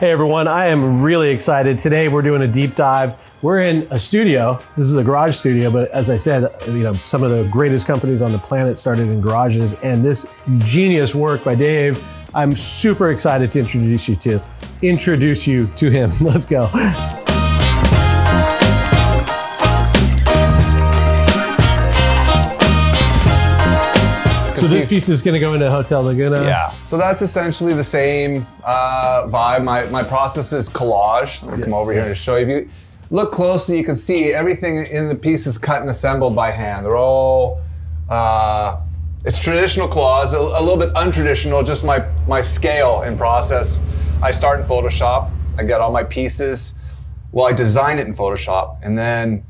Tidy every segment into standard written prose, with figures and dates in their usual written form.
Hey everyone, I am really excited. Today we're doing a deep dive. We're in a studio. This is a garage studio, but as I said, some of the greatest companies on the planet started in garages, and this genius work by Dave, I'm super excited to introduce you to him. Let's go. So this piece is going to go into Hotel Laguna. Yeah. So that's essentially the same vibe. My process is collage. I'll come over here and show you. If you look closely, you can see everything in the piece is cut and assembled by hand. They're all, it's traditional collage, a little bit untraditional, just my scale and process. I start in Photoshop. I get all my pieces. Well, I design it in Photoshop, and then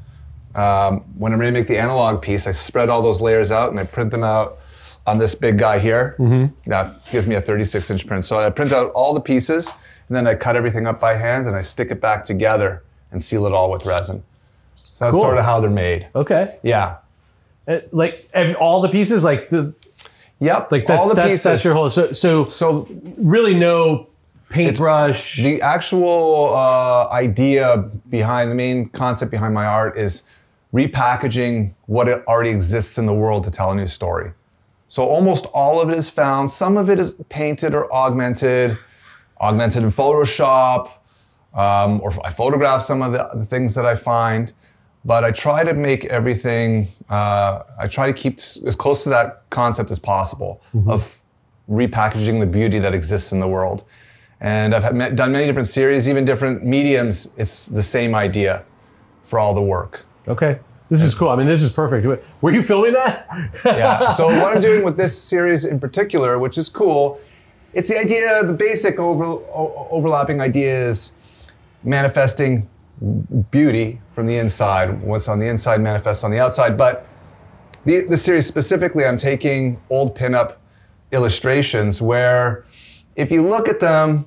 when I'm ready to make the analog piece, I spread all those layers out and I print them out on this big guy here. Mm-hmm. That gives me a 36-inch print. So I print out all the pieces, and then I cut everything up by hand, and I stick it back together and seal it all with resin. So that's sort of how they're made. Okay. Yeah. Like all the pieces, like the. Yep. Like all the pieces. That's your whole. So really no paintbrush. The actual idea behind the main concept behind my art is repackaging what it already exists in the world to tell a new story. So almost all of it is found. Some of it is painted or augmented in Photoshop, or I photograph some of the things that I find. But I try to make everything, I try to keep as close to that concept as possible of repackaging the beauty that exists in the world. And I've done many different series, even different mediums. It's the same idea for all the work. Okay. This is cool. I mean, this is perfect. Were you filming that? Yeah. So what I'm doing with this series in particular, which is cool, it's the idea, the basic overlapping idea is manifesting beauty from the inside. What's on the inside manifests on the outside. But the series specifically, I'm taking old pinup illustrations where if you look at them,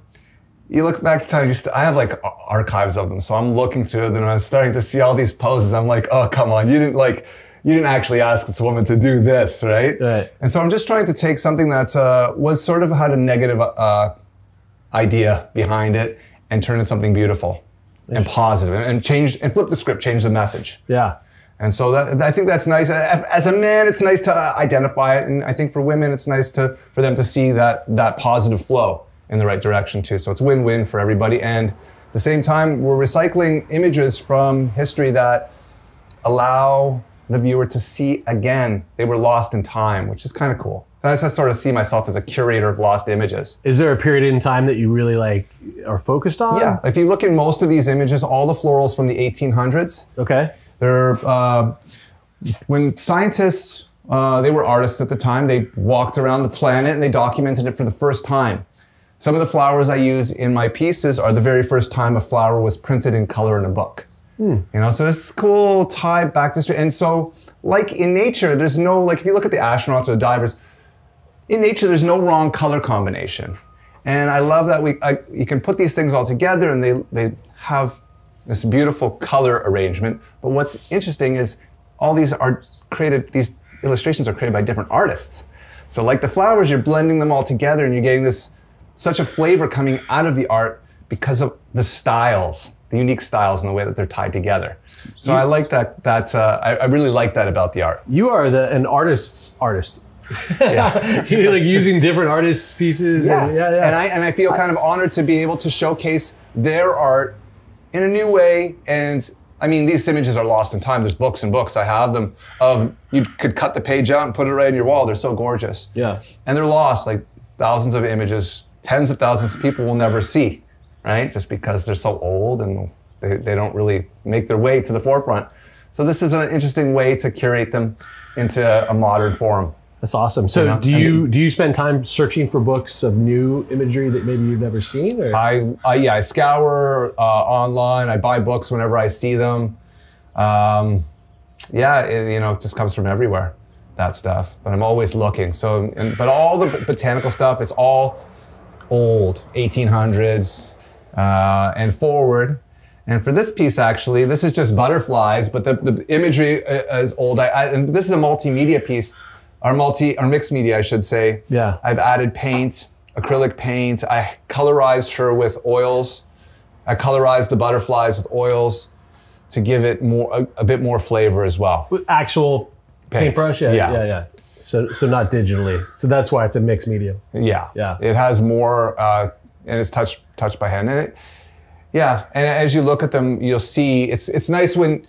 you look back to time, I have like archives of them, so I'm looking through them and I'm starting to see all these poses. I'm like, oh, come on, you didn't actually ask this woman to do this, right? Right. And so I'm just trying to take something that was sort of had a negative idea behind it and turn it something beautiful and positive and flip the script, change the message. Yeah. And so I think that's nice. As a man, it's nice to identify it, and I think for women, it's nice for them to see that positive flow in the right direction too. So it's win-win for everybody. And at the same time, we're recycling images from history that allow the viewer to see again. They were lost in time, which is kind of cool. So I sort of see myself as a curator of lost images. Is there a period in time that you really are focused on? Yeah, if you look at most of these images, all the florals from the 1800s. Okay. They're, when scientists, they were artists at the time, they walked around the planet and they documented it for the first time. Some of the flowers I use in my pieces are the very first time a flower was printed in color in a book. You know, so this cool tie back to history. And so, like in nature, there's no, if you look at the astronauts or the divers, in nature, there's no wrong color combination. And I love that you can put these things all together and they have this beautiful color arrangement. But what's interesting is all these are created, these illustrations are created by different artists. So like the flowers, you're blending them all together and you're getting this such a flavor coming out of the art because of the styles, the unique styles and the way that they're tied together. So I like that, I really like that about the art. You are an artist's artist. Yeah. You're like using different artists' pieces. Yeah. And I feel kind of honored to be able to showcase their art in a new way. And I mean, these images are lost in time. There's books and books, I have them, of you could cut the page out and put it right in your wall. They're so gorgeous. Yeah. And they're lost, like thousands of images. Tens of thousands of people will never see, right? Just because they're so old and they don't really make their way to the forefront. So this is an interesting way to curate them into a modern form. That's awesome. So do you spend time searching for books of new imagery that maybe you've never seen? Or? I scour online. I buy books whenever I see them. Yeah, it just comes from everywhere, that stuff. But I'm always looking. So, but all the botanical stuff, it's all old, 1800s and forward. And for this piece, actually, this is just butterflies, but the imagery is old. And this is a multimedia piece, or mixed media, I should say. Yeah. I've added paint, acrylic paint. I colorized her with oils. I colorized the butterflies with oils to give it more a bit more flavor as well. With actual paintbrush? Yeah. So not digitally. So that's why it's a mixed medium. Yeah. It has more, and it's touched by hand in it. Yeah, and as you look at them, you'll see, it's nice when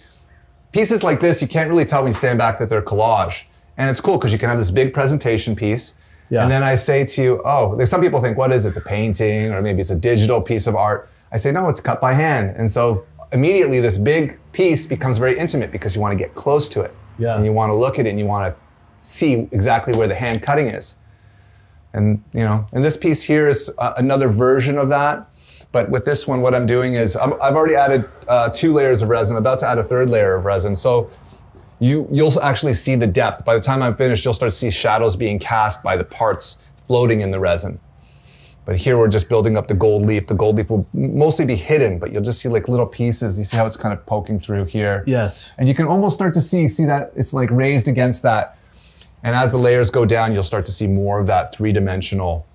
pieces like this, you can't really tell when you stand back that they're collage. And it's cool because you can have this big presentation piece. Yeah. And then I say to you, oh, some people think, what is it? It's a painting, or maybe it's a digital piece of art. I say, no, it's cut by hand. And so immediately this big piece becomes very intimate because you want to get close to it. Yeah. And you want to look at it and you want to see exactly where the hand cutting is. And, you know, and this piece here is another version of that. But with this one, what I'm doing is I've already added 2 layers of resin. I'm about to add a 3rd layer of resin. So you'll actually see the depth. By the time I'm finished, you'll start to see shadows being cast by the parts floating in the resin. But here we're just building up the gold leaf. The gold leaf will mostly be hidden, but you'll just see like little pieces. You see how it's kind of poking through here. Yes. And you can almost start to see that it's like raised against that. And as the layers go down, you'll start to see more of that 3-dimensional.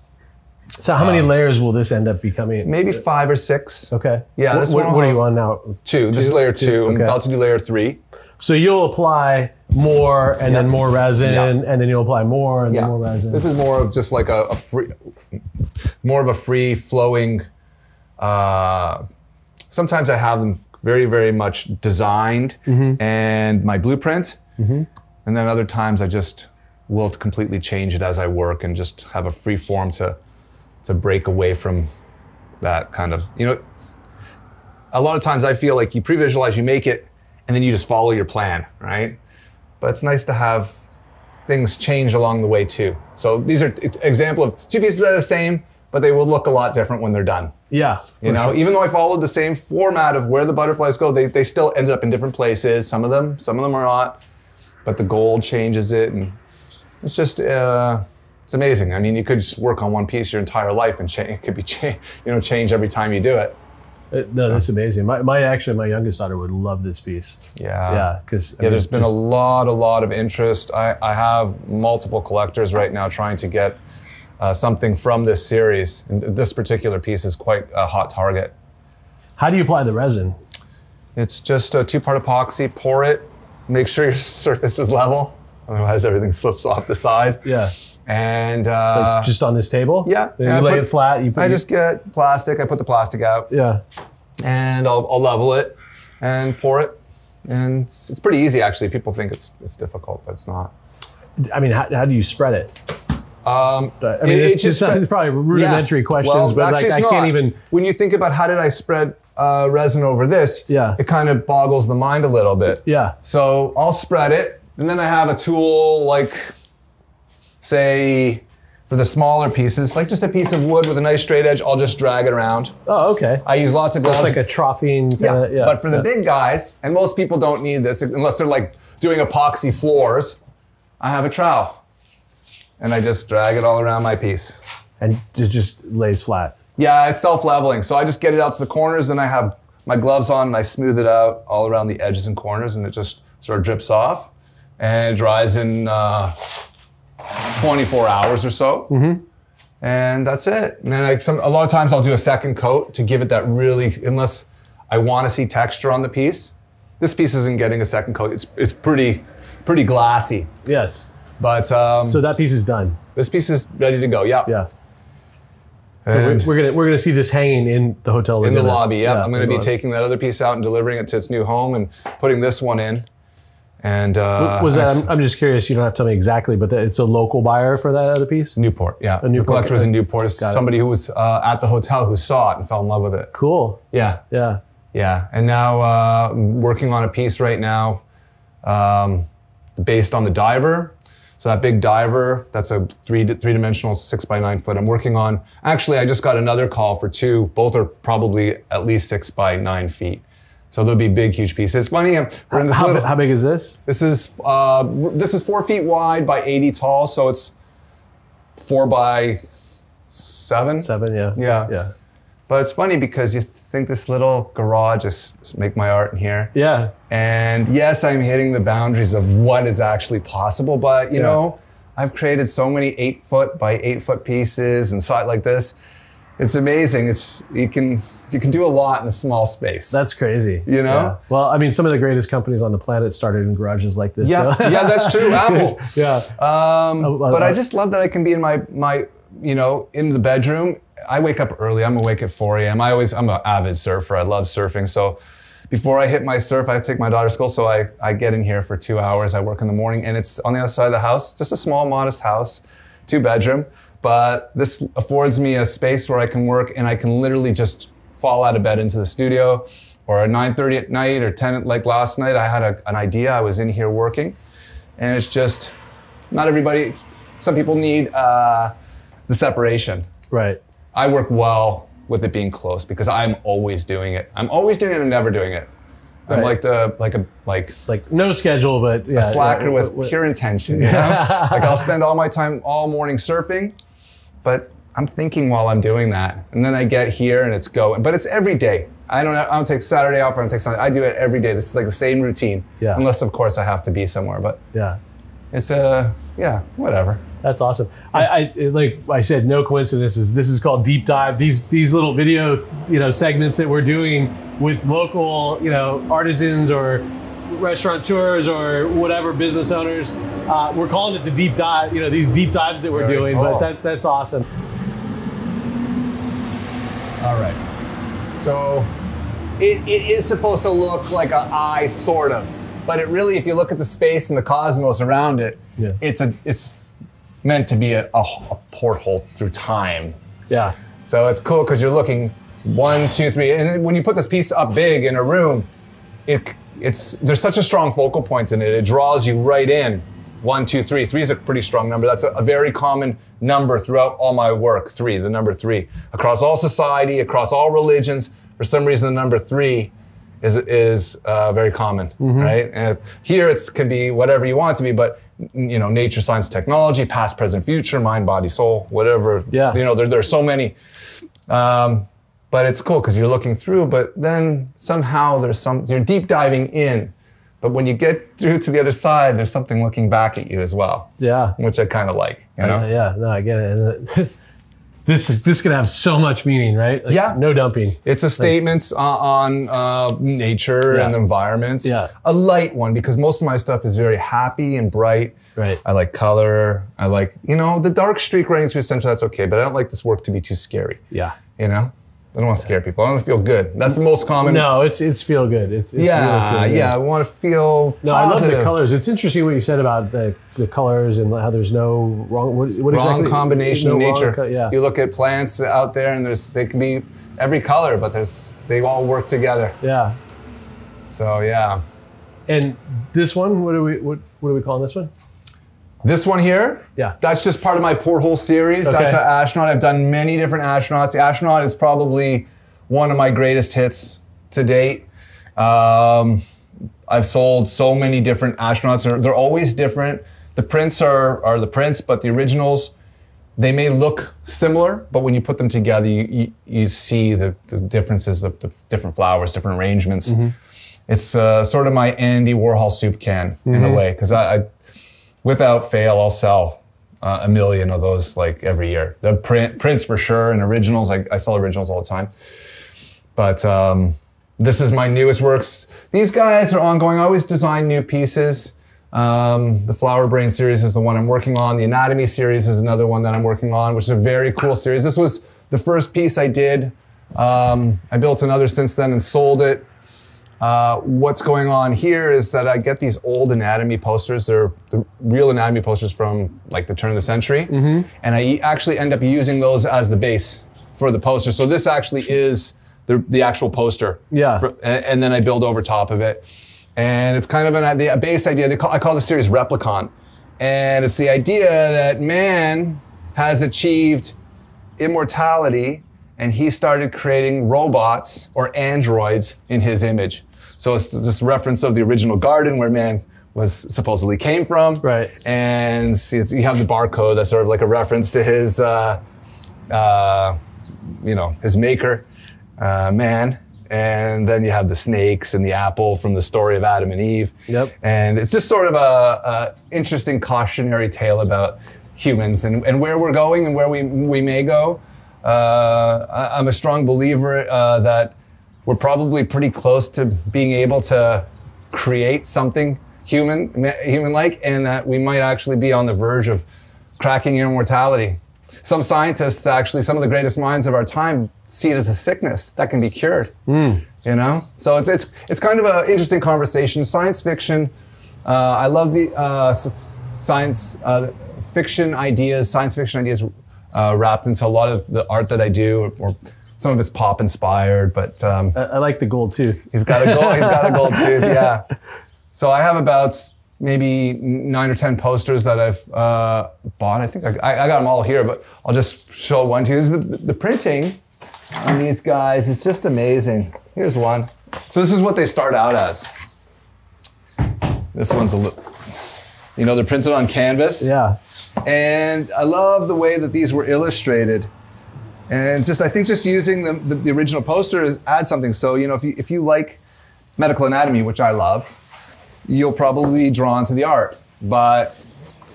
So how many layers will this end up becoming? Maybe 5 or 6. Okay. Yeah. What are you on now? 2. This is layer 2. Okay. I'm about to do layer 3. So you'll apply more and then more resin and then you'll apply more and then more resin. This is more of just like a free flowing. Sometimes I have them very, very much designed and my blueprint. And then other times I just will completely change it as I work and just have a free form to break away from that kind of, you know, a lot of times I feel like you pre-visualize, you make it, and then you just follow your plan, right? But it's nice to have things change along the way too. So these are example of 2 pieces that are the same, but they will look a lot different when they're done. Yeah. You know, even though I followed the same format of where the butterflies go, they still ended up in different places. Some of them are not, but the gold changes it. And it's just, it's amazing. I mean, you could just work on one piece your entire life and it could be change every time you do it. That's amazing. My youngest daughter would love this piece. Yeah. Yeah, because there's been a lot of interest. I have multiple collectors right now trying to get something from this series. And this particular piece is quite a hot target. How do you apply the resin? It's just a 2-part epoxy. Pour it. Make sure your surface is level. Otherwise, everything slips off the side. Yeah. And like just on this table? Yeah. You lay it flat. I just get plastic. I put the plastic out. Yeah. And I'll level it and pour it. And it's pretty easy, actually. People think it's difficult, but it's not. I mean, how do you spread it? I mean, it's probably rudimentary questions, but like, I can't even. When you think about how did I spread resin over this, it kind of boggles the mind a little bit. Yeah. So I'll spread it. And then I have a tool like, say, for the smaller pieces, like just a piece of wood with a nice straight edge, I'll just drag it around. Oh, okay. I use lots of gloves. It's like a troughing kinda, but for the big guys, and most people don't need this unless they're like doing epoxy floors, I have a trowel. And I just drag it all around my piece. And it just lays flat. Yeah, it's self-leveling. So I just get it out to the corners and I have my gloves on and I smooth it out all around the edges and corners and it just sort of drips off and dries in 24 hours or so, and that's it. And then a lot of times I'll do a second coat to give it that really, unless I want to see texture on the piece. This piece isn't getting a second coat. It's pretty glassy. Yes. But so that piece is done. This piece is ready to go. Yeah. Yeah. So we're gonna see this hanging in the hotel in the lobby. Yeah. I'm gonna be taking that other piece out and delivering it to its new home and putting this one in. And was that? I'm just curious. You don't have to tell me exactly, but it's a local buyer for that other piece. Newport, yeah. The collector was in Newport. It's somebody who was at the hotel who saw it and fell in love with it. Cool. Yeah. Yeah. Yeah. And now working on a piece right now, based on the diver. So that big diver. That's a 3-dimensional 6 by 9 foot. I'm working on. Actually, I just got another call for 2. Both are probably at least 6 by 9 feet. So there'll be big, huge pieces. Funny, we're in this how big is this? This is 4 feet wide by 80 tall, so it's 4 by 7. 7, yeah. Yeah. Yeah. But it's funny because you think this little garage is make my art in here. Yeah. And yes, I'm hitting the boundaries of what is actually possible, but you know, I've created so many 8-foot by 8-foot pieces and side like this. It's amazing. It's you can do a lot in a small space. That's crazy. You know? Yeah. Well, I mean, some of the greatest companies on the planet started in garages like this. Yeah, so. Yeah, that's true. Apple. Yeah. But I just love that I can be in my you know, in the bedroom. I wake up early. I'm awake at 4 a.m. I'm an avid surfer. I love surfing. So before I hit my surf, I take my daughter to school. So I get in here for 2 hours. I work in the morning, and it's on the other side of the house, just a small, modest house, 2-bedroom. But this affords me a space where I can work, and I can literally just fall out of bed into the studio, or at 9:30 at night or 10, like last night, I had an idea. I was in here working, and it's just, not everybody, some people need the separation. Right. I work well with it being close because I'm always doing it. I'm always doing it and never doing it. Right. I'm like the like no schedule, but yeah, a slacker with pure intention. You know? Like I'll spend all my time all morning surfing, but I'm thinking while I'm doing that, and then I get here and it's going. But it's every day. I don't take Saturday off. I don't take Sunday. I do it every day. This is like the same routine. Yeah. Unless of course I have to be somewhere. But yeah, it's yeah, whatever. That's awesome. I like I said, no coincidences. This is called Deep Dive. These little video, you know, segments that we're doing with local, you know, artisans or restaurateurs or whatever business owners. We're calling it the Deep Dive. You know, these deep dives that we're doing. Cool. But that's awesome. All right. So it is supposed to look like an eye, sort of, but it really, if you look at the space and the cosmos around it, yeah. it's meant to be a porthole through time. Yeah. So it's cool because you're looking 1, 2, 3, and when you put this piece up big in a room, there's such a strong focal point in it. It draws you right in. 1, 2, 3. 3 is a pretty strong number. That's a very common number throughout all my work. 3, the number 3, across all society, across all religions. For some reason, the number 3 is very common, right? And here it can be whatever you want it to be, but you know, nature, science, technology, past, present, future, mind, body, soul, whatever. Yeah. You know, there are so many. But it's cool because you're looking through, but then somehow you're deep diving in, but when you get through to the other side, there's something looking back at you as well. Yeah. Which I kind of like, you know? Yeah, no, I get it. This could have so much meaning, right? Like, yeah. No dumping. It's a statement on nature and the environment. Yeah. A light one, because most of my stuff is very happy and bright. Right. I like color. I like, you know, the dark streak running through central, that's okay, but I don't like this work to be too scary. Yeah. You know? I don't want to scare people. I want to feel good. That's the most common. No, it's feel good. It's really feel good. Yeah, I want to feel positive. No, I love the colors. It's interesting what you said about the colors and how there's no wrong, what exactly? Wrong combination of nature. Yeah. You look at plants out there and they can be every color, but they all work together. Yeah. So, yeah. And this one, what are we calling this one? This one here, yeah, that's just part of my porthole series. Okay. That's an astronaut. I've done many different astronauts. The astronaut is probably one of my greatest hits to date. I've sold so many different astronauts. They're always different. The prints are the prints, but the originals, they may look similar, but when you put them together, you see the differences, the different flowers, different arrangements. It's sort of my Andy Warhol soup can in a way, because I without fail, I'll sell 1 million of those like every year. The prints for sure, and originals. I sell originals all the time. But this is my newest works. These guys are ongoing. I always design new pieces. The Flower Brain series is the one I'm working on. The Anatomy series is another one that I'm working on, which is a very cool series. This was the first piece I did. I built another since then and sold it. What's going on here is that I get these old anatomy posters. They're the real anatomy posters from like the turn of the century. And I actually end up using those as the base for the poster. So this actually is the actual poster. Yeah. And then I build over top of it. And it's kind of a base idea. I call the series Replicon. And it's the idea that man has achieved immortality, and he started creating robots or androids in his image. So it's this reference of the original garden where man was supposedly came from. Right. And you have the barcode that's sort of like a reference to his, you know, his maker, man. And then you have the snakes and the apple from the story of Adam and Eve. Yep. And it's just sort of a interesting cautionary tale about humans and where we're going and where we may go. I'm a strong believer that we're probably pretty close to being able to create something human-like, and that we might actually be on the verge of cracking immortality. Some scientists, actually, some of the greatest minds of our time, see it as a sickness that can be cured. Mm. You know, so it's kind of an interesting conversation. Science fiction. I love the science fiction ideas wrapped into a lot of the art that I do, or some of it's pop inspired. But I like the gold tooth. He's got a gold. He's got a gold tooth. Yeah. So I have about maybe 9 or 10 posters that I've bought. I think I got them all here, but I'll just show one to you. The printing on these guys is just amazing. Here's one. So this is what they start out as. This one's a little, you know, they're printed on canvas. Yeah. And I love the way that these were illustrated. And just, I think just using the original poster adds something. So, you know, if you like medical anatomy, which I love, you'll probably be drawn to the art, but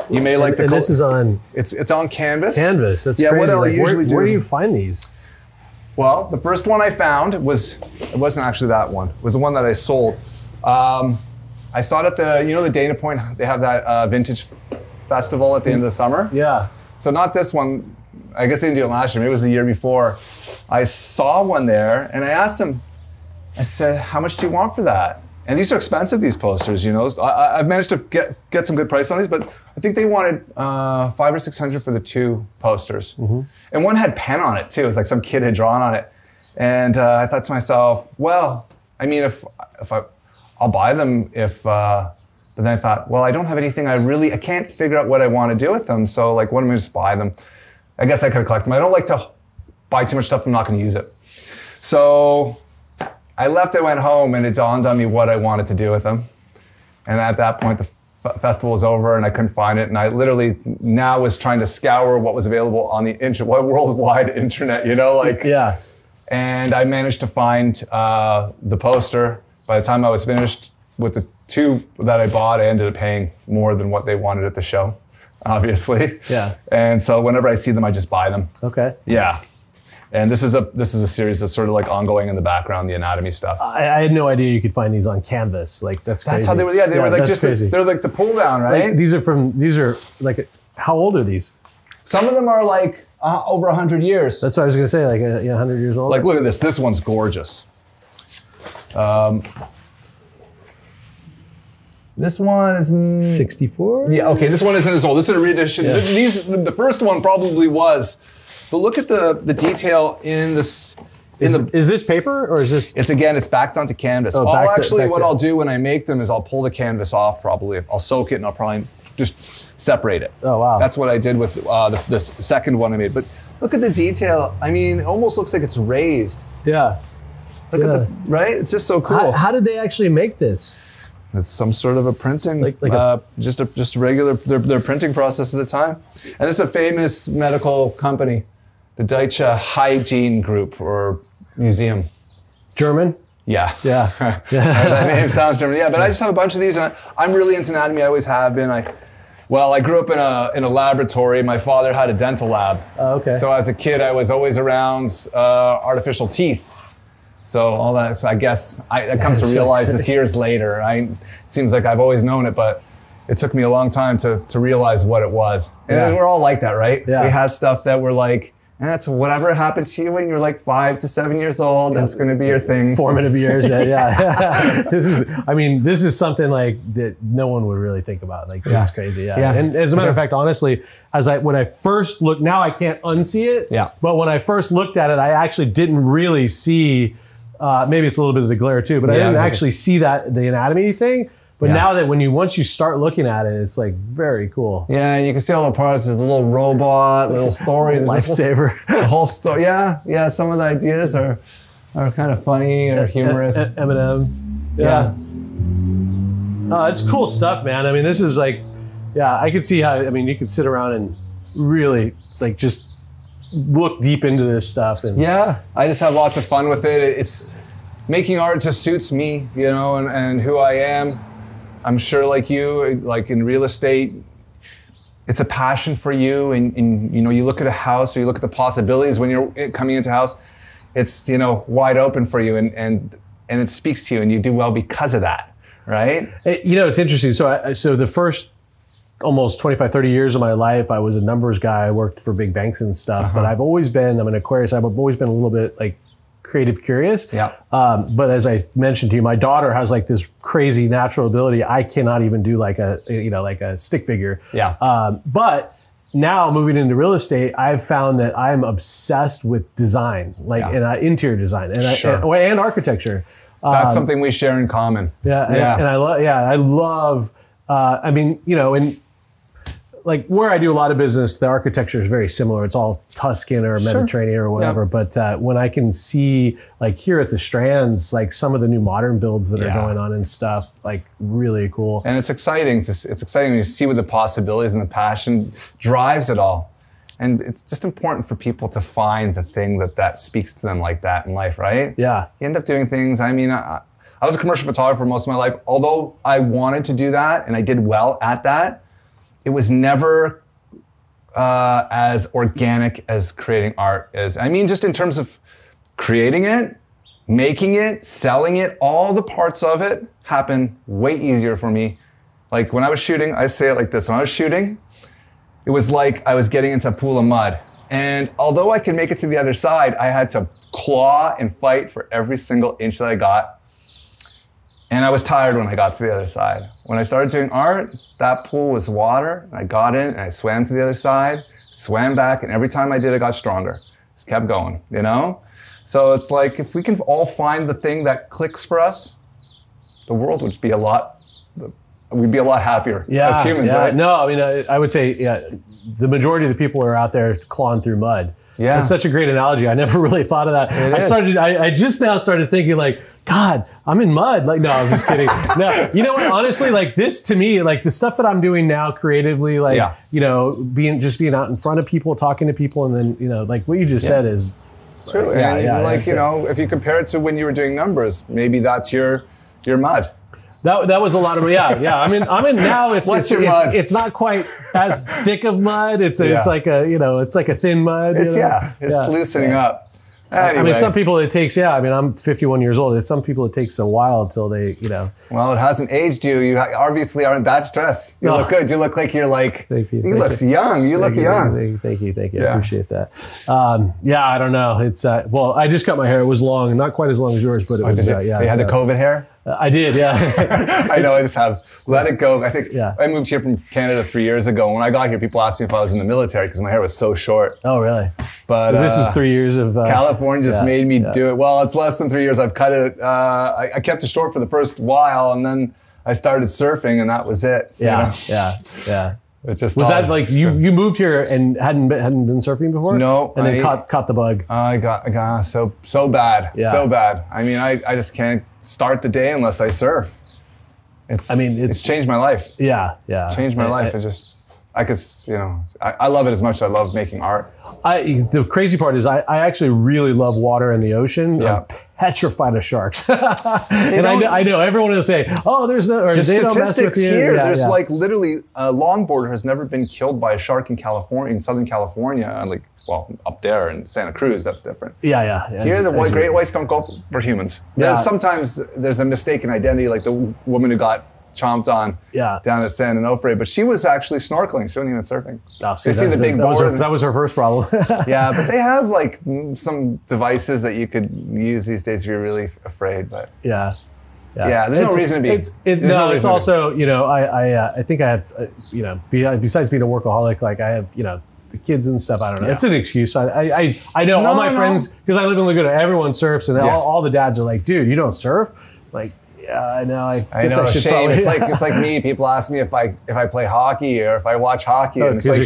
you may like the. And this is on. It's on canvas. Canvas. That's crazy. Yeah. What I usually do. Where do you find these? Well, the first one I found wasn't actually that one. It was the one that I sold. I saw it at the Dana Point. They have that vintage festival at the end of the summer. Yeah. So not this one. I guess they didn't do it last year. Maybe it was the year before. I saw one there, and I asked them. I said, "How much do you want for that?" And these are expensive, these posters, you know. I've managed to get some good price on these, but I think they wanted $500 or $600 for the two posters. Mm-hmm. And one had pen on it too. It was like some kid had drawn on it. And I thought to myself, well, I mean, I'll buy them if, but then I thought, well, I don't have anything. I can't figure out what I want to do with them. So like, what am I going to just buy them? I guess I could collect them. I don't like to buy too much stuff. I'm not going to use it. So I left, I went home, and it dawned on me what I wanted to do with them. And at that point, the festival was over, and I couldn't find it. And I literally now was trying to scour what was available on the worldwide internet, you know, like. Yeah. And I managed to find the poster. By the time I was finished with the two that I bought, I ended up paying more than what they wanted at the show, obviously. Yeah. And so whenever I see them, I just buy them. Okay. Yeah. And this is a series that's sort of like ongoing in the background, the anatomy stuff. I had no idea you could find these on canvas. Like that's crazy. That's how they were. Yeah, they were like just crazy. They're like the pull down, right? Like, these are like how old are these? Some of them are like over 100 years. That's what I was gonna say, like 100 years old. Like look at this. This one's gorgeous. This one is 64. Yeah. Okay. This one isn't as old. This is a reedition. Yeah. The first one probably was. But look at the detail in this. Is this paper or is this? It's backed onto canvas. Oh, I'll do when I make them is I'll pull the canvas off probably. I'll soak it and I'll probably just separate it. Oh wow! That's what I did with the second one I made. But look at the detail. I mean, it almost looks like it's raised. Yeah. Look at the right. It's just so cool. How did they actually make this? It's some sort of a printing, just a regular their printing process at the time. And this is a famous medical company. The Deutsche Hygiene Group or museum. German? Yeah. Yeah. That name sounds German. Yeah, but I just have a bunch of these and I'm really into anatomy. I always have been. I grew up in a laboratory. My father had a dental lab. Oh, okay. So as a kid, I was always around artificial teeth. So all that, so I guess I come to realize this years later. It seems like I've always known it, but it took me a long time to realize what it was. And we're all like that, right? Yeah. We have stuff that we're like, that's whatever happened to you when you're like 5 to 7 years old. That's going to be your thing. Formative years. Yeah. This is something like that no one would really think about. Like that's crazy. Yeah. And as a matter of fact, honestly, when I first looked, now I can't unsee it. Yeah. But when I first looked at it, I actually didn't really see. Maybe it's a little bit of the glare too, but I didn't actually see the anatomy thing. But now that once you start looking at it, it's like very cool. Yeah, you can see all the parts. There's a little robot, little story, lifesaver, the whole story. Yeah. Some of the ideas are kind of funny or humorous. Eminem. Yeah. It's cool stuff, man. I mean, this is like, I could see how. I mean, you could sit around and really like just look deep into this stuff. And I just have lots of fun with it. It's making art just suits me, you know, and who I am. I'm sure like you, like in real estate, it's a passion for you, and you know, you look at a house or you look at the possibilities when you're coming into a house, it's, you know, wide open for you, and it speaks to you, and you do well because of that, right? You know, it's interesting. So so the first almost 25, 30 years of my life, I was a numbers guy. I worked for big banks and stuff, but I've always been, I'm an Aquarius, I've always been a little bit like creative curious. Yeah. But as I mentioned to you, my daughter has like this crazy natural ability. I cannot even do like a, you know, like a stick figure. Yeah. But now moving into real estate, I've found that I'm obsessed with design, like and interior design and architecture. That's something we share in common. Yeah. And I love, I mean, you know, and like where I do a lot of business, the architecture is very similar. It's all Tuscan or Mediterranean or whatever. Yeah. But when I can see like here at the Strands, like some of the new modern builds that are going on and stuff, like really cool. And it's exciting. It's exciting when you see what the possibilities and the passion drives it all. And it's just important for people to find the thing that, speaks to them like that in life, right? Yeah. You end up doing things, I mean, I was a commercial photographer most of my life. Although I wanted to do that and I did well at that, it was never as organic as creating art is. I mean, just in terms of creating it, making it, selling it, all the parts of it happen way easier for me. Like when I was shooting, I say it like this, when I was shooting, it was like I was getting into a pool of mud. And although I could make it to the other side, I had to claw and fight for every single inch that I got. And I was tired when I got to the other side. When I started doing art, that pool was water. I got in and I swam to the other side, swam back, and every time I did, I got stronger. Just kept going, you know? So it's like, if we can all find the thing that clicks for us, the world would be a lot, we'd be a lot happier as humans, right? No, I mean, I would say, the majority of the people are out there clawing through mud. Yeah. That's such a great analogy. I never really thought of that. I just now started thinking like, God, I'm in mud. Like, no, I'm just kidding. No, you know what? Honestly, like this to me, like the stuff that I'm doing now creatively, like, you know, being out in front of people, talking to people. And then, you know, like what you just said is. Truly. Yeah, yeah, like, you know, if you compare it to when you were doing numbers, maybe that's your mud. That was a lot of I mean now it's not quite as thick of mud. It's like a it's like a thin mud. It's loosening up. Anyway. I mean, some people it takes I mean, I'm 51 years old. Some people it takes a while until they Well, it hasn't aged you. You obviously aren't that stressed. You look good. You look like you're like. Thank you. You look young. You look young. Thank you. Thank you. I appreciate that. Yeah, I don't know. It's well, I just cut my hair. It was long, not quite as long as yours, but it was You had the COVID hair. I did, yeah. I know, I just have let it go. I think I moved here from Canada 3 years ago. When I got here, people asked me if I was in the military because my hair was so short. Oh, really? But this is 3 years of... California just made me do it. Well, it's less than 3 years. I've cut it. I kept it short for the first while, and then I started surfing, and that was it. Yeah. It just was that like you moved here and hadn't been surfing before? No, and then caught the bug. I got so bad, so bad. I mean, I just can't start the day unless I surf. It's changed my life. Yeah. Changed my life. I love it as much as I love making art. The crazy part is I actually really love water and the ocean. Yeah. I'm petrified of sharks. And I know everyone will say, oh, there's no, or the they don't mess with you. Here. Yeah, there's like literally a longboarder has never been killed by a shark in California, in Southern California, like, well, up there in Santa Cruz, that's different. Yeah. Here, the great whites don't go for humans. Yeah. Sometimes there's a mistaken identity, like the woman who got chomped on down at San Onofre, but she was actually snorkeling. She wasn't even surfing. That was her first problem. But they have like some devices that you could use these days if you're really afraid. But there's no reason to be. It's also I think I have besides being a workaholic, like I have the kids and stuff. I don't know. It's an excuse. I know all my friends because I live in Laguna. Everyone surfs, and all the dads are like, dude, you don't surf, like. I know. Shame. It's like me. People ask me if I play hockey or if I watch hockey, and it's like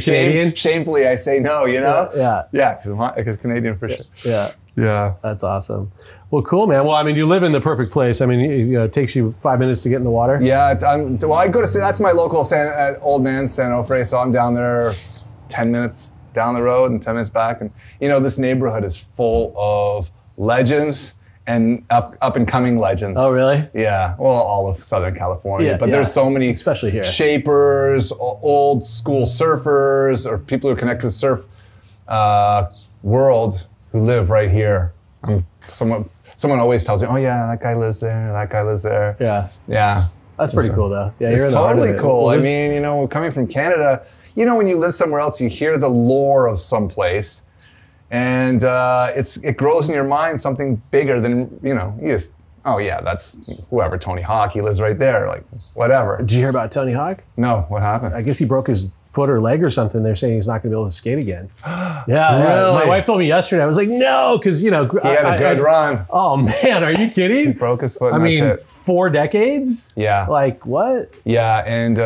shamefully I say no. You know. Yeah. Because Canadian for sure. Yeah. That's awesome. Well, cool, man. Well, I mean, you live in the perfect place. I mean, it takes you 5 minutes to get in the water. Yeah. I go to that's my local old man San Onofre, so I'm down there 10 minutes down the road and 10 minutes back, and this neighborhood is full of legends. and up and coming legends. Oh, really? Yeah. Well, all of Southern California, but there's so many, especially here, shapers, old school surfers, or people who are connected to the surf world who live right here. Someone always tells me, oh yeah, that guy lives there, that guy lives there. Yeah. Yeah. That's pretty cool though. Yeah, it's totally cool. I mean, you know, coming from Canada, you know, when you live somewhere else, you hear the lore of some place, and it grows in your mind something bigger than, you know, you just, oh yeah, that's whoever, Tony Hawk, he lives right there, like whatever. Did you hear about Tony Hawk? No, what happened? I guess he broke his foot or leg or something. They're saying he's not gonna be able to skate again. Yeah, really? My wife told me yesterday, I was like, no, because you know. He had a good run. Oh man, are you kidding? He broke his foot, and I mean, that's it. 4 decades? Yeah. Like what? Yeah, and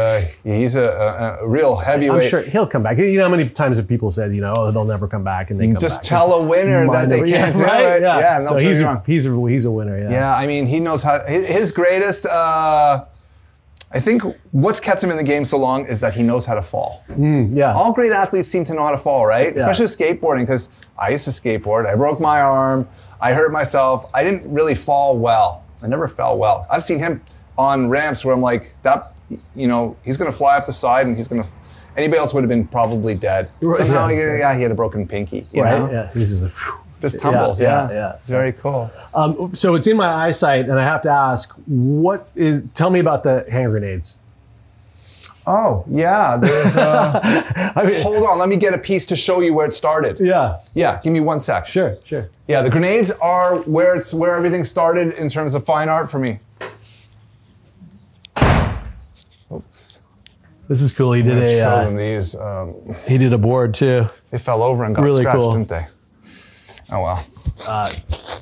he's a real heavyweight. I'm sure he'll come back. You know how many times have people said, you know, oh, they'll never come back, and they come back. Just tell a winner that they can't do it. Yeah, yeah, no, so he's a winner, yeah. Yeah, I mean, he knows how, his greatest, I think what's kept him in the game so long is that he knows how to fall. Mm, yeah. All great athletes seem to know how to fall, right? Yeah. Especially skateboarding, because I used to skateboard. I broke my arm. I hurt myself. I didn't really fall well. I never fell well. I've seen him on ramps where I'm like, that, you know, he's going to fly off the side and he's going to, anybody else would have been probably dead. Right. Somehow, yeah, he had a broken pinky, you know? Yeah, he's just like, just tumbles, yeah. It's very cool. So it's in my eyesight, and I have to ask, tell me about the hand grenades. Oh, yeah, there's I mean, hold on, let me get a piece to show you where it started. Yeah. Yeah, give me 1 sec. Sure, sure. Yeah, the grenades are where everything started in terms of fine art for me. Oops. This is cool, he did a board too. They fell over and got really scratched, didn't they? Oh, wow.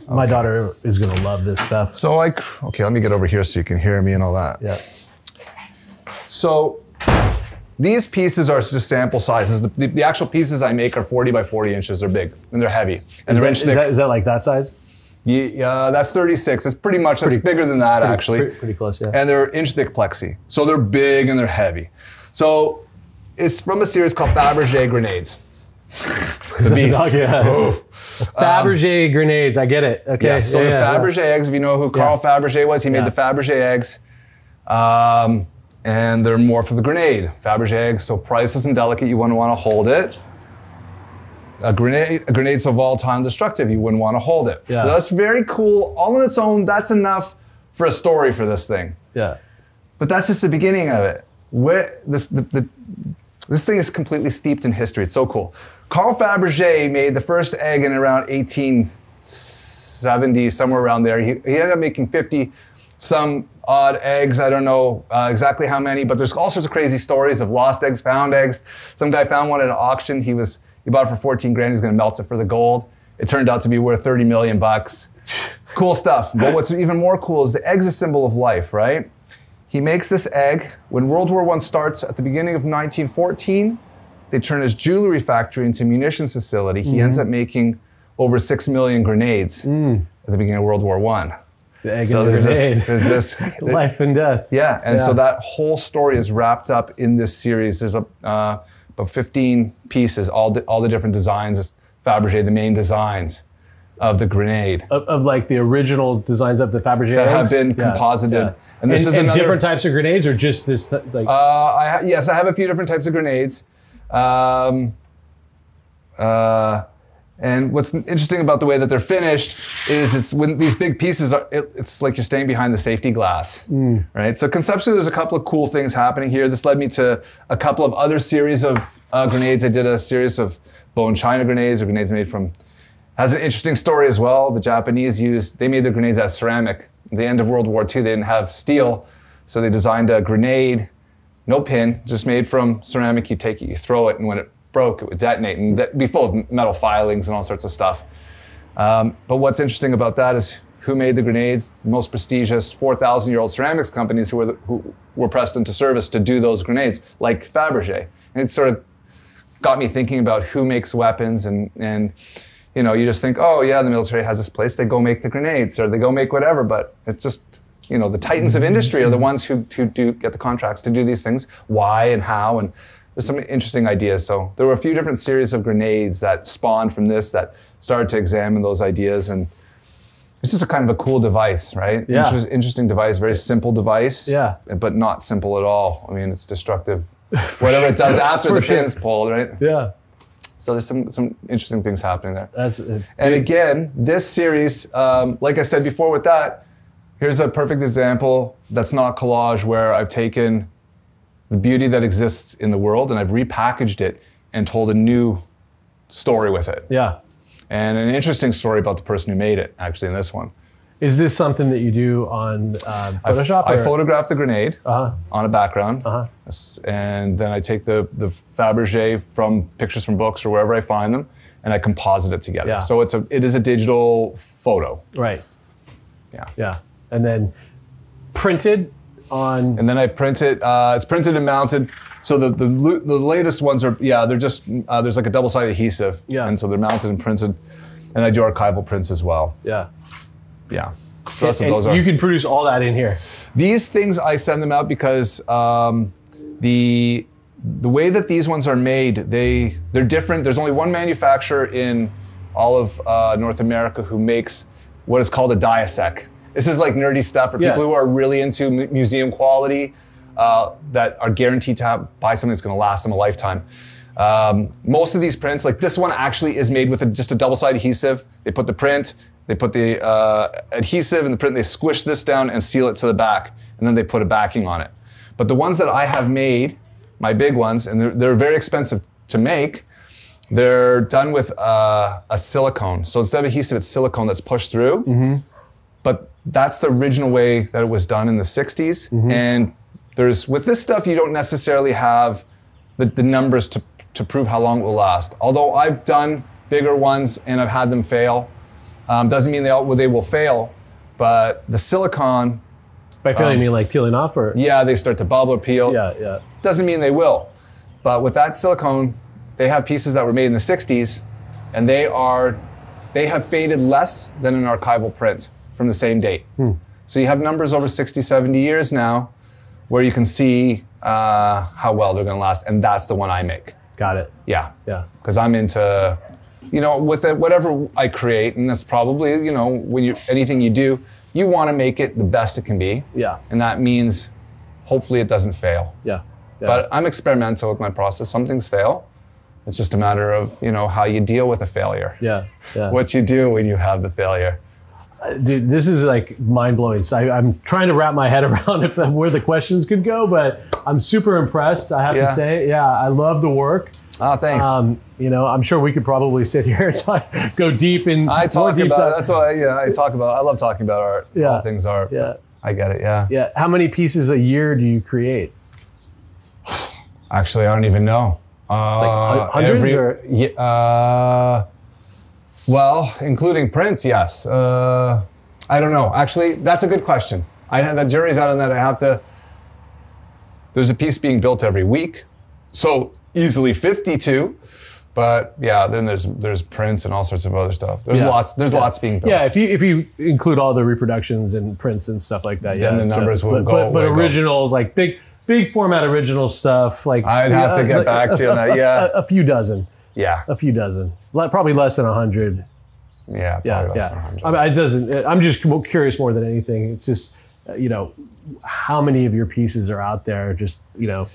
My daughter is going to love this stuff. So okay, let me get over here so you can hear me and all that. Yeah. So these pieces are just sample sizes. The actual pieces I make are 40 by 40 inches. They're big and they're heavy. And they're inch thick. Is that like that size? Yeah, that's 36. It's pretty much, that's bigger than that actually. Pretty close, yeah. And they're inch thick plexi. So they're big and they're heavy. So it's from a series called Fabergé grenades. The beast. Yeah. Fabergé grenades, I get it. Okay. Yeah, so the Fabergé eggs, if you know who Carl Fabergé was, he made the Fabergé eggs. And they're more for the grenade. Fabergé eggs, so priceless and delicate, you wouldn't want to hold it. A grenade's of all time destructive, you wouldn't want to hold it. Yeah. That's very cool. All on its own, that's enough for a story for this thing. Yeah. But that's just the beginning of it. This thing is completely steeped in history. It's so cool. Carl Fabergé made the first egg in around 1870, somewhere around there. He ended up making 50 some odd eggs. I don't know exactly how many, but there's all sorts of crazy stories of lost eggs, found eggs. Some guy found one at an auction. He bought it for 14 grand. He was going to melt it for the gold. It turned out to be worth 30 million bucks. Cool stuff. But what's even more cool is the egg's a symbol of life, right? He makes this egg. When World War I starts at the beginning of 1914, they turn his jewelry factory into a munitions facility. He ends up making over 6 million grenades at the beginning of World War I. The egg and the grenade. There's this life and death. Yeah, and so that whole story is wrapped up in this series. There's about 15 pieces, all the different designs of Fabergé, the main designs of the grenade. Of like the original designs of the Fabergé that have been composited. Yeah. And this is another, different types of grenades or just this? Like yes, I have a few different types of grenades. And what's interesting about the way that they're finished is when these big pieces are, it's like you're staying behind the safety glass, right? So conceptually, there's a couple of cool things happening here. This led me to a couple of other series of grenades. I did a series of bone china grenades, or grenades made from, has an interesting story as well. The Japanese they made their grenades out of ceramic. At the end of World War II, they didn't have steel, so they designed a grenade, no pin, just made from ceramic. You take it, you throw it, and when it broke, it would detonate, and that'd be full of metal filings and all sorts of stuff. But what's interesting about that is who made the grenades? The most prestigious 4,000-year-old ceramics companies who were pressed into service to do those grenades, like Fabergé. And it sort of got me thinking about who makes weapons and you know, you just think, oh yeah, the military has this place, they go make the grenades or they go make whatever, but it's just, you know, the titans of industry are the ones who do get the contracts to do these things, why and how, and there's some interesting ideas. So there were a few different series of grenades that spawned from this that started to examine those ideas, and It's just a kind of a cool device, right? Yeah. Interesting device, very simple device. Yeah. But not simple at all. I mean, it's destructive. Whatever it does after the pin's pulled, right? Yeah. So there's some interesting things happening there. That's it. And again, this series, like I said before with that, here's a perfect example that's not collage where I've taken the beauty that exists in the world and I've repackaged it and told a new story with it. Yeah. And an interesting story about the person who made it, actually, in this one. Is this something that you do on Photoshop? I photograph the grenade on a background. And then I take the Fabergé from pictures from books or wherever I find them, and I composite it together. Yeah. So it's it is a digital photo. Right. Yeah. Yeah. And then printed on... And then I print it. It's printed and mounted. So the latest ones are, yeah, they're just, there's like a double-sided adhesive. Yeah. And so they're mounted and printed. And I do archival prints as well. Yeah. Yeah. So that's what those are. You can produce all that in here. These things, I send them out because the way that these ones are made, they're different. There's only one manufacturer in all of North America who makes what is called a diasec. This is like nerdy stuff for people who are really into museum quality that are guaranteed to buy something that's going to last them a lifetime. Most of these prints, like this one actually is made with just a double-sided adhesive. They put the print, they put the adhesive in the print, they squish this down and seal it to the back, and then they put a backing on it. But the ones that I have made, my big ones, and they're very expensive to make, they're done with a silicone. So instead of adhesive, it's silicone that's pushed through. Mm-hmm. But that's the original way that it was done in the 60s. Mm-hmm. And there's, with this stuff, you don't necessarily have the numbers to prove how long it will last. Although I've done bigger ones and I've had them fail. Doesn't mean they will fail, but the silicone. By failing, you mean like peeling off or? Yeah, they start to bubble or peel. Yeah, yeah. Doesn't mean they will. But with that silicone, they have pieces that were made in the 60s and they have faded less than an archival print from the same date. Hmm. So you have numbers over 60, 70 years now where you can see how well they're gonna last, and that's the one I make. Got it. Yeah. Yeah. Because I'm into, you know, with it, whatever I create, and that's probably, you know, when you anything you do, you wanna make it the best it can be. Yeah. And that means hopefully it doesn't fail. Yeah. Yeah. But I'm experimental with my process. Some things fail. It's just a matter of, you know, how you deal with a failure. Yeah. Yeah. What you do when you have the failure. Dude, this is like mind-blowing. So I'm trying to wrap my head around where the questions could go, but I'm super impressed, I have to say. Yeah, I love the work. Oh, thanks. You know, I'm sure we could probably sit here and go deep in. I talk about it. That's what I talk about. I love talking about art. Yeah. All things art. Yeah. I get it, yeah. Yeah. How many pieces a year do you create? Actually, I don't even know. It's like hundreds or? Yeah, well, including prints, yes. I don't know. Actually, that's a good question. The jury's out on that. I have to. There's a piece being built every week, so easily 52. But yeah, then there's prints and all sorts of other stuff. There's lots. There's lots being built. Yeah, if you include all the reproductions and prints and stuff like that, then the numbers will go. But original, like big format original stuff, like I'd have to get back to you on that. Yeah, a few dozen. Yeah, a few dozen, probably less than 100. Yeah, probably less than 100. I mean, it doesn't. I'm just curious more than anything. It's just, you know, how many of your pieces are out there? Just, you know,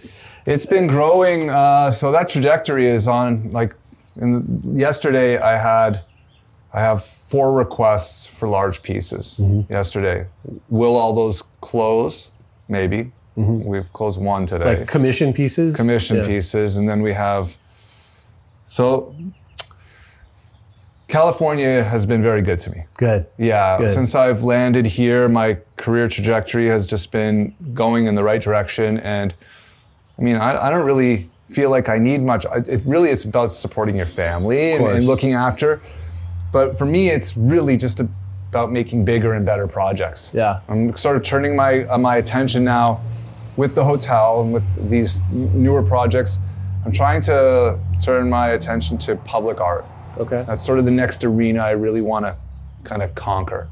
it's been growing. So that trajectory is on. Like, yesterday, I have 4 requests for large pieces. Mm-hmm. Yesterday, will all those close? Maybe. Mm-hmm. We've closed 1 today. Like commission pieces. Commission pieces, and then we have. So California has been very good to me. Good. Yeah, good. Since I've landed here, my career trajectory has just been going in the right direction. And I mean, I don't really feel like I need much. It's about supporting your family and looking after. But for me, it's really just about making bigger and better projects. Yeah. I'm sort of turning my attention now with the hotel and with these newer projects. I'm trying to turn my attention to public art. Okay. That's sort of the next arena I really want to kind of conquer,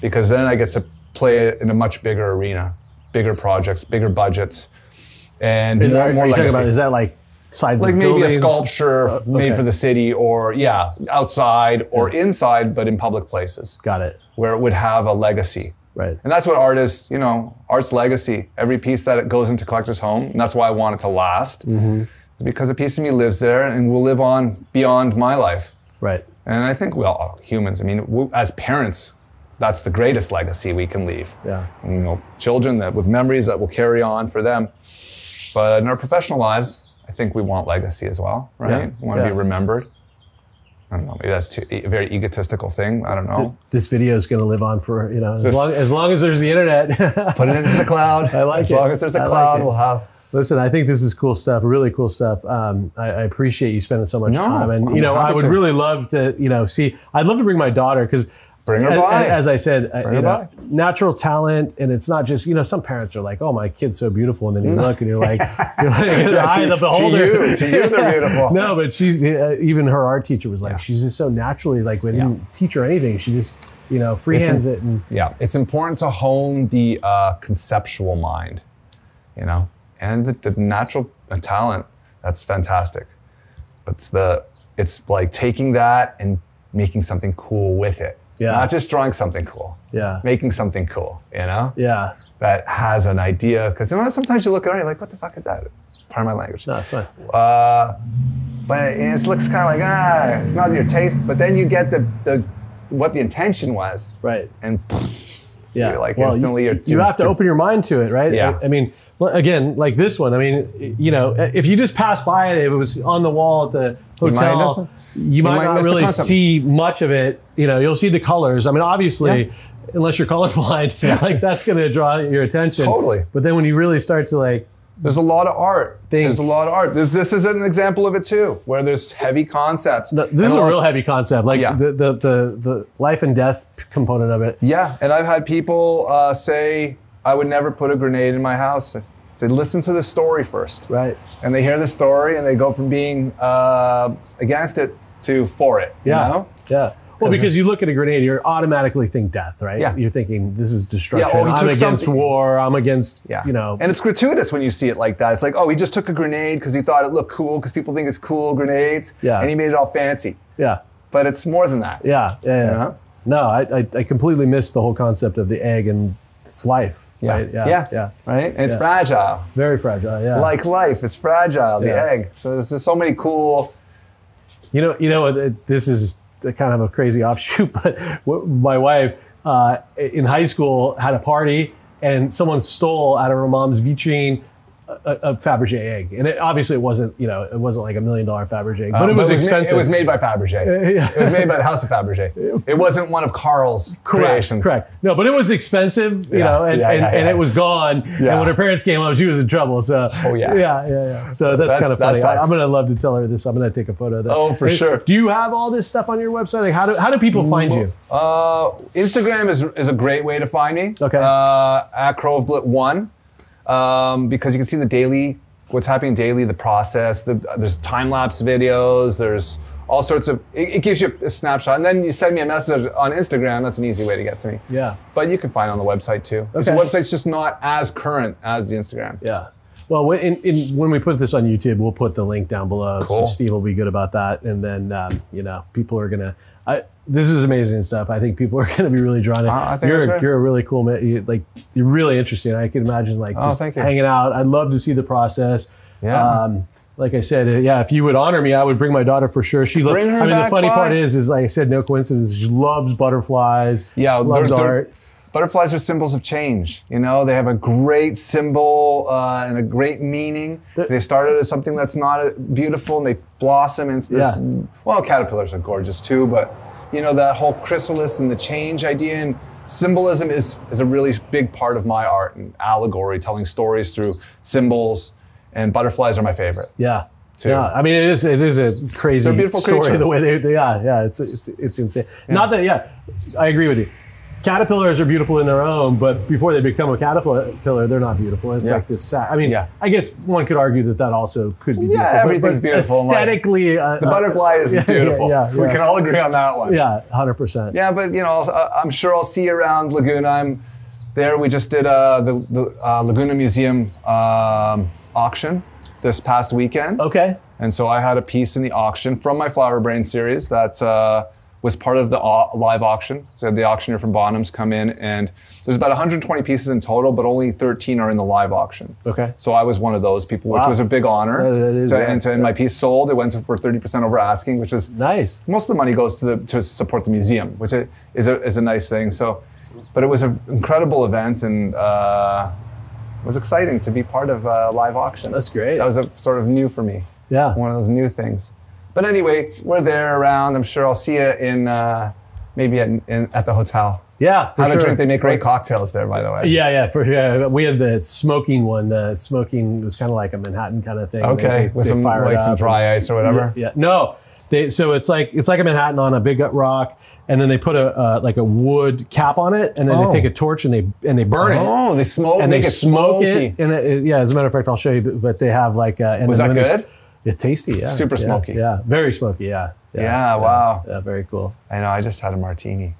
because then I get to play in a much bigger arena, bigger projects, bigger budgets, and more like. Is that like sides like of maybe buildings? A sculpture made for the city, or outside or inside, but in public places. Got it. where it would have a legacy. Right. And that's what art is, you know, art's legacy. Every piece that goes into collector's home, and that's why I want it to last, is because a piece of me lives there and will live on beyond my life. Right. And I think, well, humans, I mean, as parents, that's the greatest legacy we can leave. Yeah. You know, children that with memories that will carry on for them. But in our professional lives, I think we want legacy as well, right? Yeah. We want to be remembered. I don't know, maybe that's too, a very egotistical thing. I don't know. This video is going to live on for, you know, as long as there's the internet. Put it into the cloud. I like it. As long as there's a cloud, we'll have. Listen, I think this is cool stuff, really cool stuff. I appreciate you spending so much time. And, you know, I would really love to, you know, see, I'd love to bring my daughter because as I said, you know, natural talent, and it's not just, you know, some parents are like, oh, my kid's so beautiful, and then you look and you're like in the eye of the beholder. To you, they're beautiful. No, but she's even her art teacher was like, she's just so naturally, like, we didn't teach her anything, she just, you know, freehands it. And yeah, it's important to hone the conceptual mind, you know, and the natural talent. That's fantastic, but it's like taking that and making something cool with it. Yeah. Not just drawing something cool. Yeah. Making something cool, you know? Yeah. That has an idea. Because, you know, sometimes you look at it and you're like, what the fuck is that? Pardon my language. No, it's fine. But it looks kind of like, it's not your taste. But then you get what the intention was. Right. And yeah. You're like, well, instantly you have to open your mind to it, right? Yeah. I mean, again, like this one. I mean, you know, if you just pass by it, if it was on the wall at the hotel, you might not really see much of it. You know, you'll see the colors. I mean, obviously, unless you're colorblind, like that's going to draw your attention. Totally. But then when you really start to like, there's a lot of art. There's a lot of art. This is an example of it too, where there's heavy concepts. No, this is a real heavy concept, like the life and death component of it. Yeah, and I've had people say, I would never put a grenade in my house. So listen to the story first. Right. And they hear the story and they go from being against it to for it. Yeah. You know? Yeah. Well, because you look at a grenade, you automatically think death, right? Yeah. You're thinking this is destruction. Yeah, I'm against war. I'm against, you know. And it's gratuitous when you see it like that. It's like, oh, he just took a grenade because he thought it looked cool because people think it's cool grenades. Yeah. And he made it all fancy. Yeah. But it's more than that. Yeah. Yeah. You know? No, I completely missed the whole concept of the egg and it's life, right? Yeah. Right? And it's fragile. Very fragile, yeah. Like life, it's fragile, the egg. So there's so many cool... You know, this is kind of a crazy offshoot, but my wife in high school had a party and someone stole out of her mom's vitrine a Fabergé egg. And obviously it wasn't, you know, it wasn't like $1 million Fabergé, but it was expensive. It was made by Fabergé. It was made by the House of Fabergé. It wasn't one of Carl's creations. Correct. No, but it was expensive, you know, and it was gone. Yeah. And when her parents came home, she was in trouble. So, So that's kind of funny. I'm going to love to tell her this. I'm going to take a photo of that. Oh, for sure. Do you have all this stuff on your website? Like how do people find you? Instagram is a great way to find me. Okay. At crowofblit1. Because you can see the daily, what's happening daily, the process, there's time-lapse videos, there's all sorts of, it gives you a snapshot. And then you send me a message on Instagram, that's an easy way to get to me. Yeah. But you can find it on the website too. Okay. The website's just not as current as the Instagram. Yeah. Well, when we put this on YouTube, we'll put the link down below. Cool. So Steve will be good about that. And then, you know, people are going to, this is amazing stuff. I think people are going to be really drawn in. I think you're a really cool man. You're really interesting. I can imagine just hanging out. I'd love to see the process. Yeah. Like I said, yeah, if you would honor me, I would bring my daughter for sure. I mean, the funny part is like I said, no coincidence. She loves butterflies. Yeah. Loves art. Butterflies are symbols of change. You know, they have a great symbol and a great meaning. They started as something that's not beautiful and they blossom into this. Yeah. Well, caterpillars are gorgeous too, but you know, that whole chrysalis and the change idea and symbolism is a really big part of my art and allegory, telling stories through symbols, and butterflies are my favorite. Yeah. Yeah, I mean, it is a crazy story the way they it's insane. Yeah. Not that, I agree with you. Caterpillars are beautiful in their own, but before they become a caterpillar, they're not beautiful. It's like this sad. I mean, I guess one could argue that also could be beautiful. Yeah, everything's beautiful. Aesthetically. The butterfly is beautiful. We can all agree on that one. Yeah, 100%. Yeah, but you know, I'm sure I'll see you around Laguna. We just did the Laguna Museum auction this past weekend. Okay. And so I had a piece in the auction from my Flower Brain series that's was part of the live auction. So the auctioneer from Bonhams come in, and there's about 120 pieces in total, but only 13 are in the live auction. Okay. So I was one of those people, which was a big honor. And my piece sold. It went for 30% over asking, which was nice. Most of the money goes to support the museum, which is a nice thing. So, but it was an incredible event, and it was exciting to be part of a live auction. That's great. That was a sort of new for me. Yeah. One of those new things. But anyway, we're there around. I'm sure I'll see you in maybe at the hotel. Yeah, for sure. Have a drink. They make great cocktails there, by the way. Yeah, yeah, for sure. We had the smoking one. The smoking was kind of like a Manhattan kind of thing. Okay, with some like some dry ice or whatever. Yeah, no. So it's like a Manhattan on a big rock, and then they put a like a wood cap on it, and then they take a torch and they burn it. Oh, they smoke and they smoke it. And it, yeah, as a matter of fact, I'll show you. But they have like was that good? It's tasty, yeah. Super smoky. Yeah, yeah. Very smoky, yeah. Yeah, yeah, wow. Yeah, very cool. I know, I just had a martini.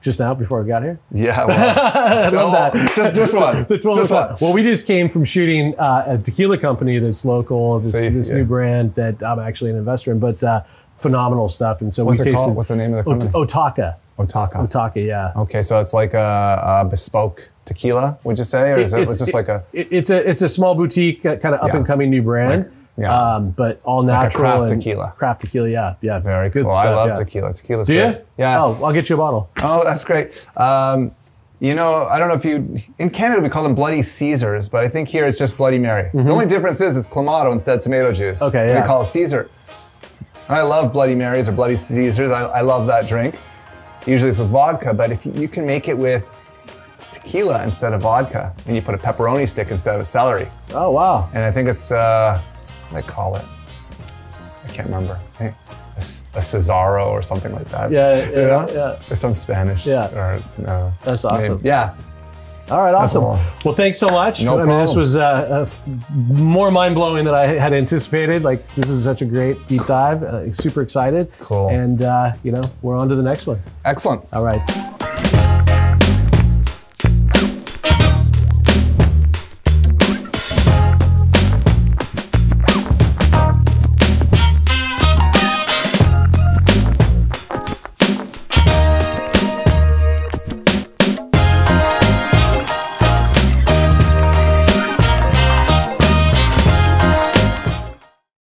Just now, before I got here? Yeah, well, I love that. Just one. Just one. Well, we just came from shooting a tequila company that's local, this new brand that I'm actually an investor in, but phenomenal stuff. And so what's it called? What's the name of the company? Otaka. Otaka. Otaka, yeah. Okay, so it's like a bespoke tequila, would you say? Or it's a small boutique, kind of up-and-coming new brand. Like, yeah, but all natural, like craft tequila. Craft tequila, yeah, yeah. Very good cool. Stuff, I love tequila. Tequila's great. Yeah. Oh, I'll get you a bottle. Oh, that's great. You know, I don't know if in Canada we call them Bloody Caesars, but I think here it's just Bloody Mary. Mm-hmm. The only difference is it's clamato instead of tomato juice. Okay, yeah. We call it Caesar. And I love Bloody Marys or Bloody Caesars. I love that drink. Usually it's with vodka, but if you can make it with tequila instead of vodka, and you put a pepperoni stick instead of celery. Oh wow. And I think it's they call it, I can't remember, a Cesaro or something like that. Yeah, you know? Yeah. Or some Spanish. Yeah. Or, that's awesome. Maybe, yeah. All right, awesome. Well, thanks so much. No problem. I mean, this was more mind-blowing than I had anticipated. Like, this is such a great deep dive. Super excited. Cool. And, you know, we're on to the next one. Excellent. All right.